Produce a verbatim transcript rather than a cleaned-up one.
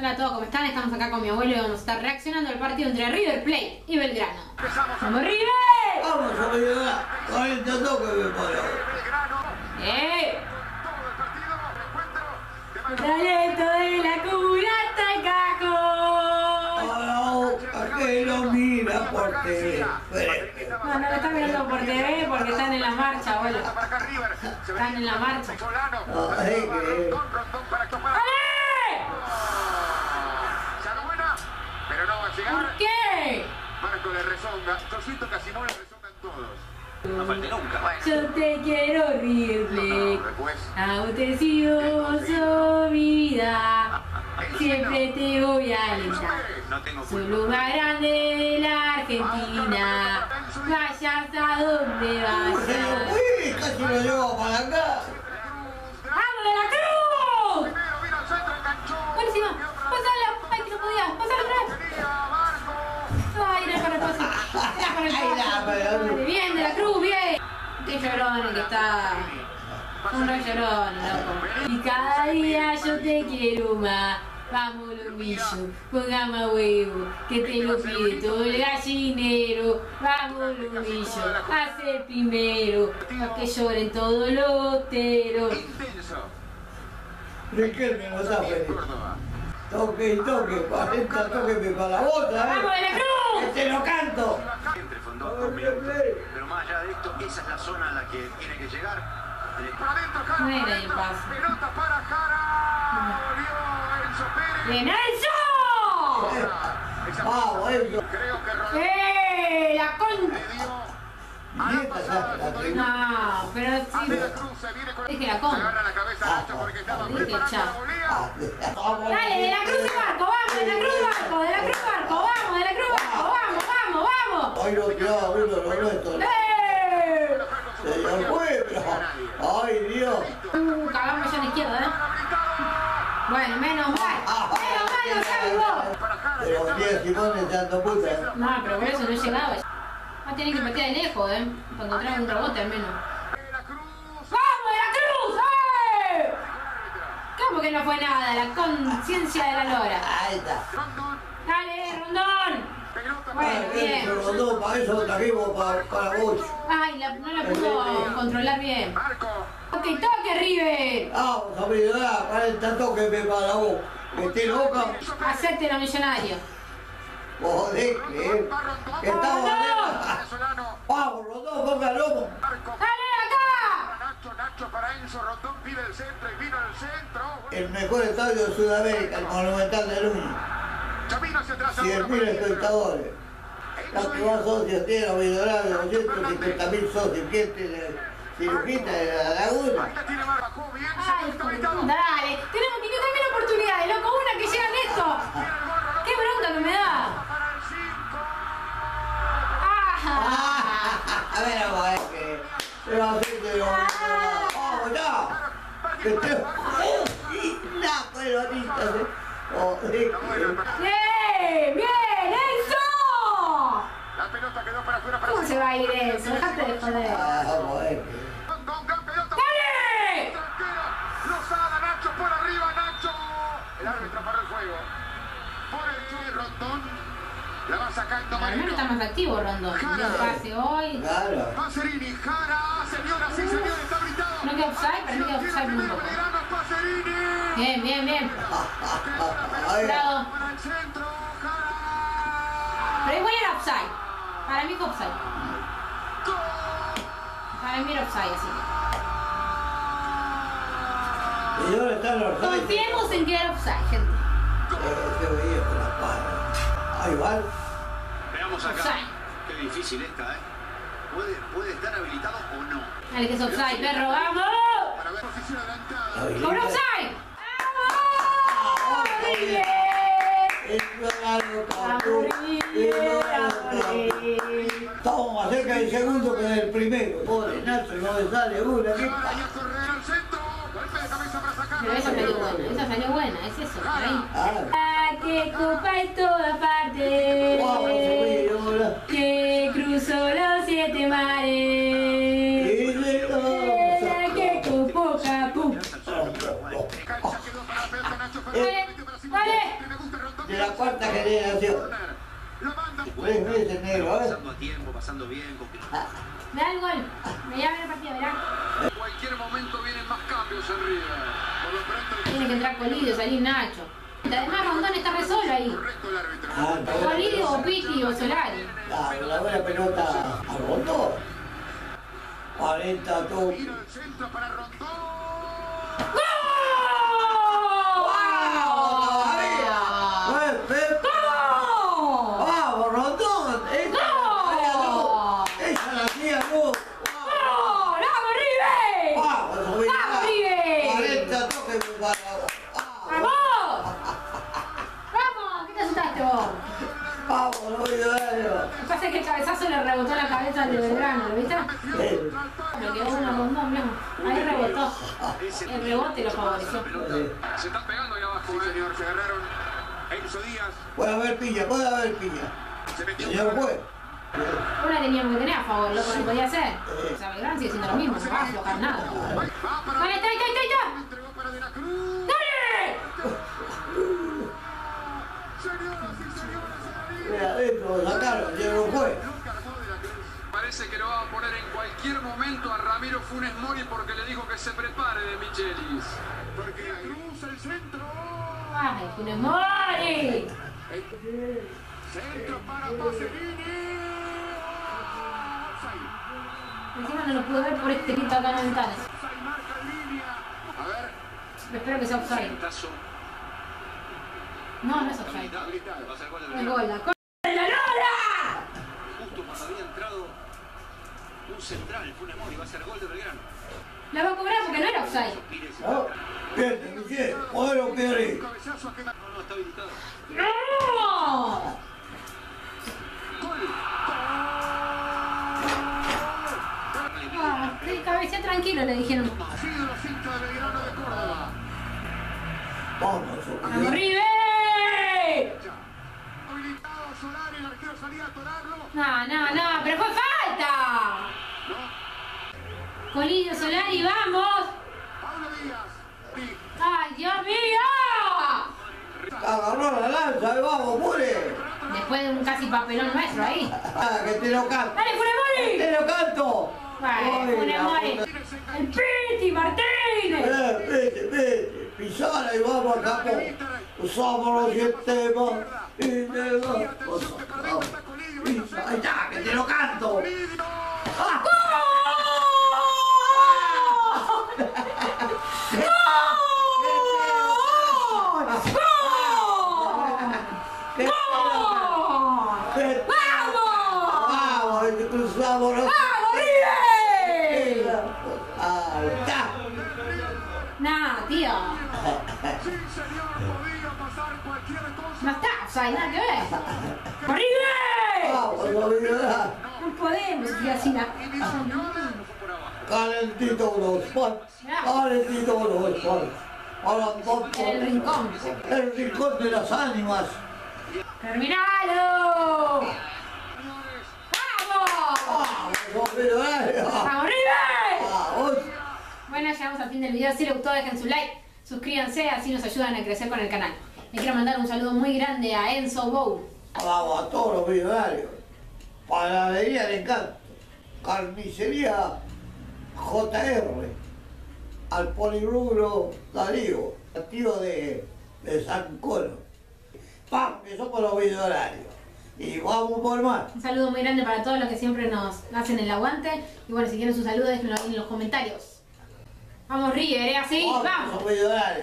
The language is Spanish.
Hola a todos, ¿cómo están? Estamos acá con mi abuelo y vamos a estar reaccionando al partido entre River Plate y Belgrano. ¡Vamos River! ¡Vamos a Belgrano! ¡Ahorita toca mi padre! ¡Eh! ¡El talento de la curata el caco! ¡Oh, no! ¿Por qué lo mira por T V? No, no lo están mirando por T V porque están en la marcha, abuelo. Están en la marcha. ¡Ay, qué! ¿Por qué? Marco de Rezonga, yo siento que así no lo rezongan todos. No falte nunca. Yo te quiero horrible. Autecioso mi vida. Siempre te voy a alentar. Soy lugar grande de la Argentina. Vayas a donde vayas. Uy, casi lo llevo para acá. ¡Vamos de la Cruz! Buenísimo. Pasala. Ay, que no podías. Pasala atrás. Bien, de la Cruz, bien. Qué llorón que está. Un re llorón, loco. Y cada día yo te quiero más. Vamos, Bolillo, pongamos huevo, que te lo pide todo el gallinero. Vamos, Bolillo, haz el primero. Para que lloren todos los loteros. Riquelme, no sabe. Toque y toque, cuarenta toque para la bota. ¡Vamos, de la Cruz! ¡Te lo canto! Pero más allá de esto, esa es la zona a la que tiene que llegar. Por adentro, Jara, por adentro, pelota para Jara. Enzo Pérez. ¡Bien, Enzo! ¡Vamos, Enzo! Creo que Rodríguez. ¡Eh! ¡La concha! No, pero sí. Es que la concha. Agarra la cabeza ancha porque estaba preparada. Dale, de la Cruz y Barco, vamos, de la Cruz y Barco, de la Cruz y Barco, vamos, de la Cruz y Barco, vamos, vamos, vamos. Ay, no, cuidado, Bruno, no, no, esto no. Se lo fue, pero. Ay, Dios. Cagamos ya a la izquierda, ¿eh? Bueno, menos mal. Menos mal, lo sabes vos. Pero diez Simón tanto puta. No, pero por eso no llegaba. Va a tener que patear de lejos, ¿eh? Para encontrar un rebote al menos. Que no fue nada, la conciencia de la lora. Ahí está. Dale, Rondón. Bueno, bien. Rondón, para eso trajimos para, para vos. Ay, la, no la pudo controlar bien. Ok, toque, River. Vamos, habilidad, cuarenta toques para vos. Metí loca. Hacete los millonarios. Joder, que estamos bien. Vamos, Rondón, ponga el lomo. Para Enzo, Rondón pide el centro y vino al centro. El mejor estadio de Sudamérica, el Monumental del uno. Camino hacia atrás. cien mil espectadores. Los que más socios tienen, Midorado, doscientos cincuenta mil socios. ¿Quién tiene cirujita de la Laguna? Ay, dale, tenemos quinientas mil oportunidades, loco, una que llega en esto. Qué bronca que me da. A ver, vamos, es que se va a hacer de lo... ¡Qué ¡Bien! ¡Bien, Enzo! La pelota quedó para afuera para... ¿Cómo se va a ir Enzo? Dejate de joder. ¡Dale! Lozada, Nacho por arriba, Nacho. El árbitro paró el juego. Por el Chuy Rondón. La va sacando Marino. Marino está más activo, Rondón. Pase hoy. Claro. Pacerini, Jara, señora, sí, señora, está gritando. No que offside, pero no que offside nunca. Bien, bien, bien. Bravo. Pero igual era offside. Para mí fue offside. Para mí era offside, así que... Está confiemos en que era offside, gente. Ah, igual. Veamos acá. Offside. Qué difícil esta, eh. Puede, puede estar habilitado o no. Dale que es offside, perro, vamos. Para ver posición adelantada. ¡Con offside! ¡Vamos! ¡River! Estamos más cerca del segundo que del primero. Pobre Nacho, no le sale una. Pero esa salió buena, esa salió buena, es eso, ahí. Ah, que copa en toda parte. Que cruzó los siete mares. La que con poca pum. Dale, dale. de la cuarta generación. Tres veces negro, ¿eh? Pasando a tiempo, pasando bien. Me da el gol, me llama el partido, verá. En cualquier momento vienen más cambios en River. Tiene que entrar Bolillo, salir Nacho. Además Rondón está re solo ahí. Bolillo o Piti o Solari. Ah, una buena pelota a Rondón. cuarenta, todo. Tiro al centro para Rondón. Pasa que el cabezazo le rebotó la cabeza al de Belgrano, ¿lo viste? Lo quedó una bomba, mirá. Ahí rebotó. El rebote lo favoreció. Se están pegando ahí abajo, señor. Se agarraron. Enzo Díaz. Puede haber piña, puede haber piña. Señor juez. Una teníamos que tener a favor, loco, no podía hacer. O sea, Belgrano sigue siendo lo mismo, se va a aflojar nada. Vale, está, está, está, está. Entregó para De la Cruz. Adentro, sacaron, llegó un juez. Parece que lo va a poner en cualquier momento a Ramiro Funes Mori porque le dijo que se prepare de Michelis. Porque cruza el centro. ¡Ay, Funes Mori! Centro para Paserini. Encima no lo pude ver por este grito acá en las ventanas. A ver. Espero que sea offside. No, no es offside. El gol, la de la Lola. Justo cuando había entrado un central, Funes Mori, va a ser gol de Belgrano. La va a cobrar porque no era offside. No, pierde, no quiere, oro, pierde. No, no está habilitado. ¡No! Gol. Ah, cabecea tranquilo, le dijeron. Ha sido los hinchas de Belgrano de Córdoba. Vamos, River. Solari, el arquero salía a atorarlo. No, no, no, pero fue falta. ¿No? Bolillo Solari, vamos. Pablo Díaz. ¡Ay, Dios mío! Agarró la lanza, ahí vamos, Mure. Después de un casi papelón nuestro ahí. Ah, que te lo canto. ¡Dale, Funes Mori! ¡Te lo canto! Vale, Funes Mori. ¡El Piti Martínez! Eh, Piti, Piti. Pisala y vamos al campo. Usamos los sistemas. Y me va. Ahí está, que te lo canto. ¡Ah! ¡Gol! ¡Gol! ¡Gol! ¡Vamos! ¡Vamos! ¡Cruzamos los... ¡Vamos, River! ¡Ahí está! ¡No, tío! Sí, señor, podía pasar cualquier cosa. No está, o sea, hay nada que ver. ¡Horrible! Vamos, no olvidé nada. No podemos, tío, así nada. Calentito unos pan. Calentito unos pan. Ahora vamos por el rincón. El rincón de las ánimas. ¡Terminalo! ¡Vamos! ¡Vamos, horrible! ¡Vamos! Bueno, llegamos al fin del video. Si les gustó, dejen su like. Suscríbanse, así nos ayudan a crecer con el canal. Les quiero mandar un saludo muy grande a Enzo Bou. Vamos a todos los millonarios. Panadería del Encanto. Carnicería J R. Al Polirrubro Darío. Al tío de, de San Colo. ¡Pam! Que somos los millonarios. Y vamos por más. Un saludo muy grande para todos los que siempre nos hacen el aguante. Y bueno, si quieren su saludo, déjenlo ahí en los comentarios. Vamos, River, ¿eh? Así, vamos.